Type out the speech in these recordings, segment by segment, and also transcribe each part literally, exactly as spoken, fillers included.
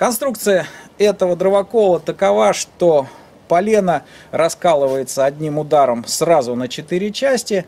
Конструкция этого дровокола такова, что полено раскалывается одним ударом сразу на четыре части.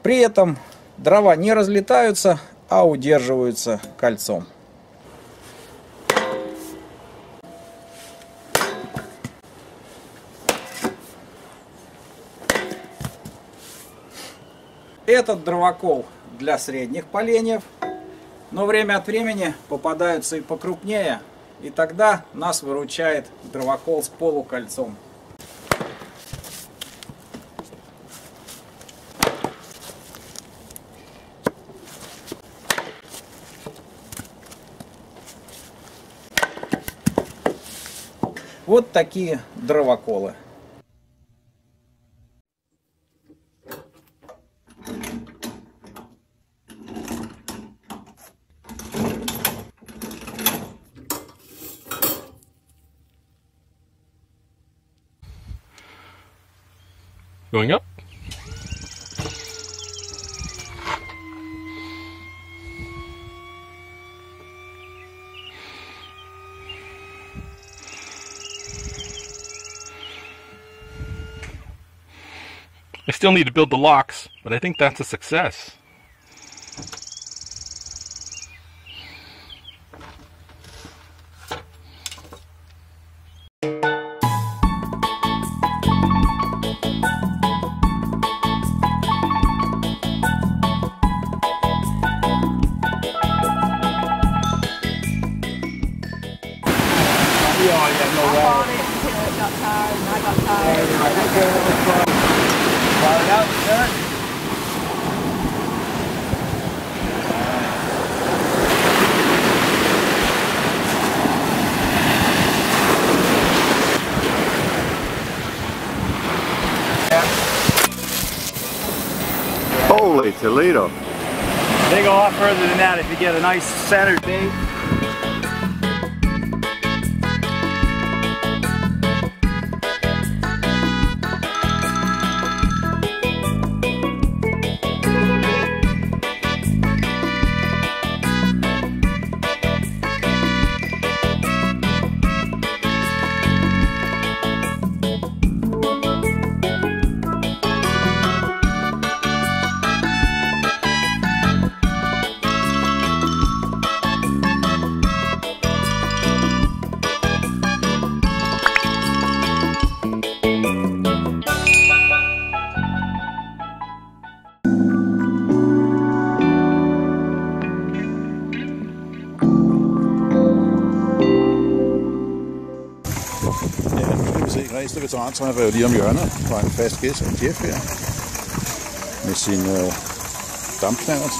При этом дрова не разлетаются, а удерживаются кольцом. Этот дровокол для средних поленьев, но время от времени попадаются и покрупнее, и тогда нас выручает дровокол с полукольцом. Вот такие дровоколы. Going up. I still need to build the locks, but I think that's a success. Yeah, yeah, no I bought it until it got tired, and I got tired. Yeah, and I got tired. Bought it out, sir. Yeah. Holy Toledo! They go a lot further than that if you get a nice centered bait. Næste veterantreffer er jo lige om hjørnet fra en fast gæst som Jeff her med sin øh, dampknallert.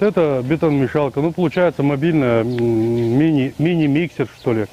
Это бетономешалка, ну получается мобильная мини мини-миксер, что ли.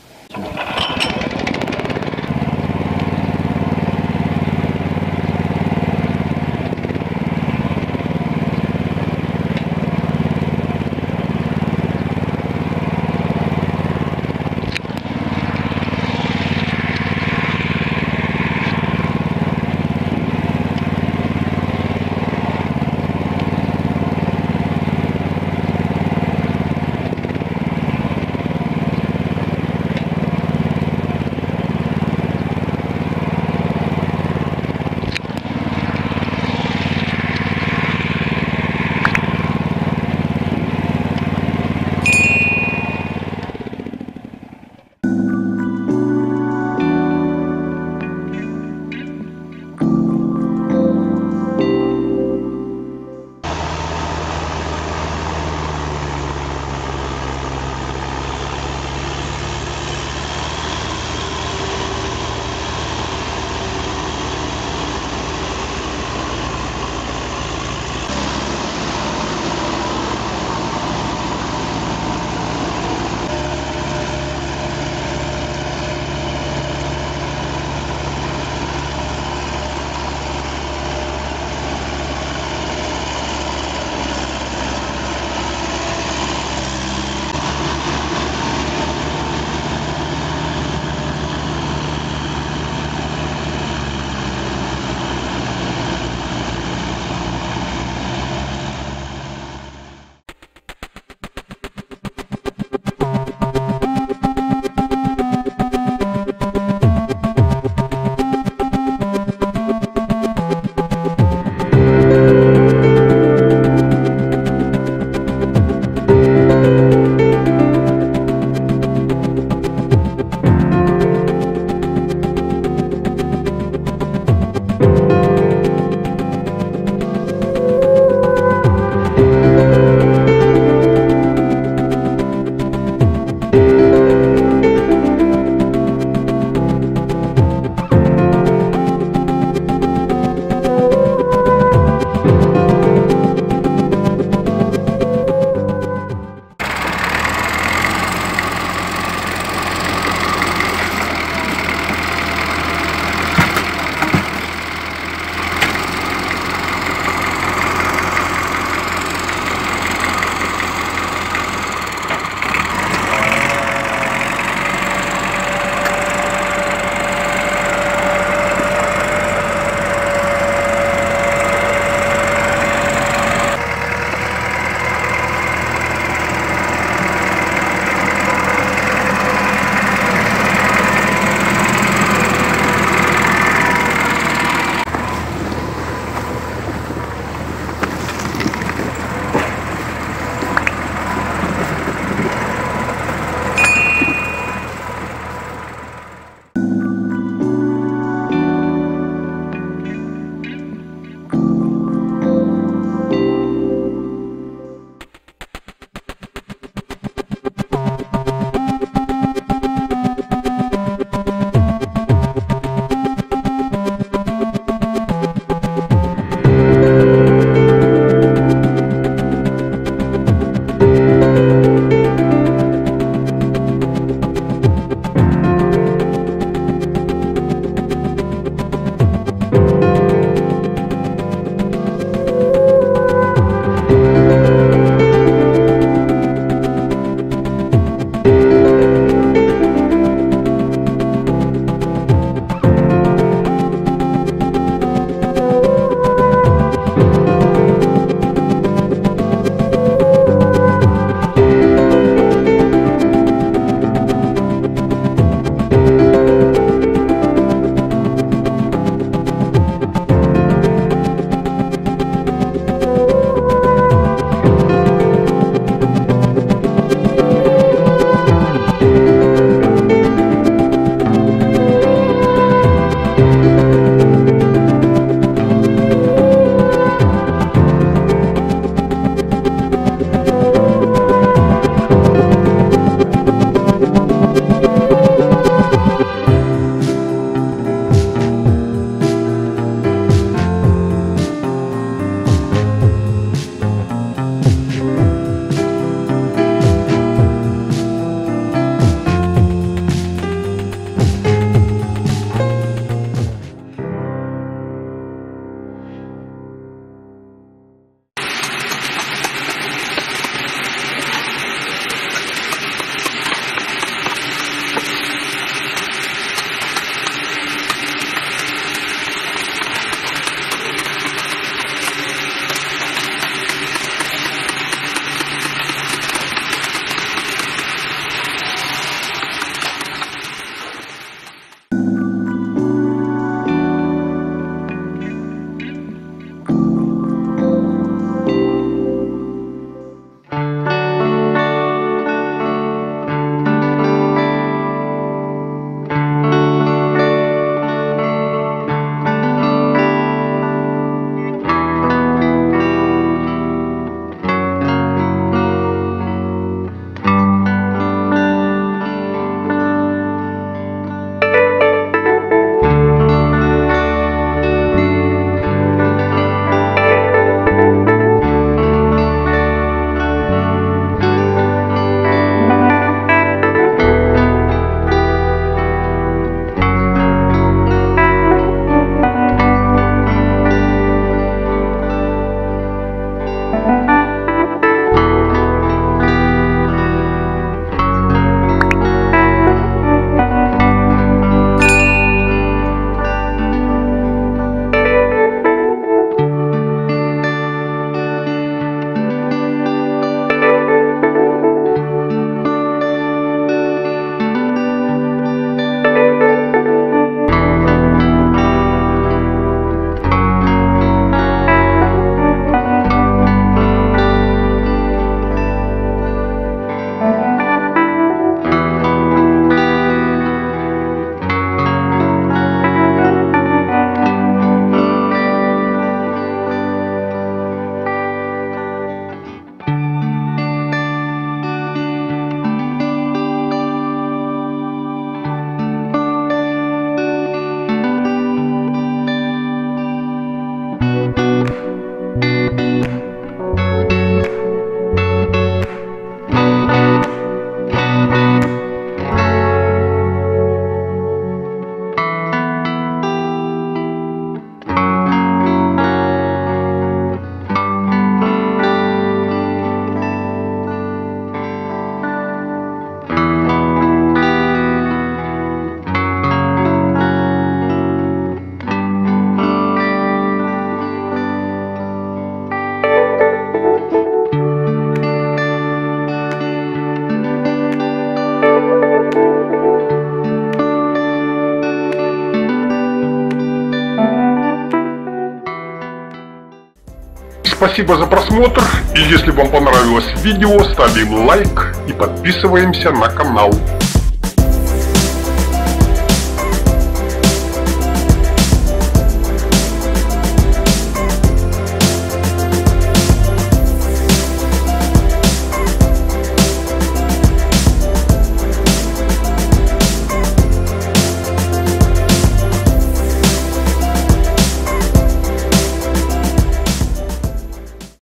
спасибо за просмотр, и если вам понравилось видео, ставим лайк и подписываемся на канал.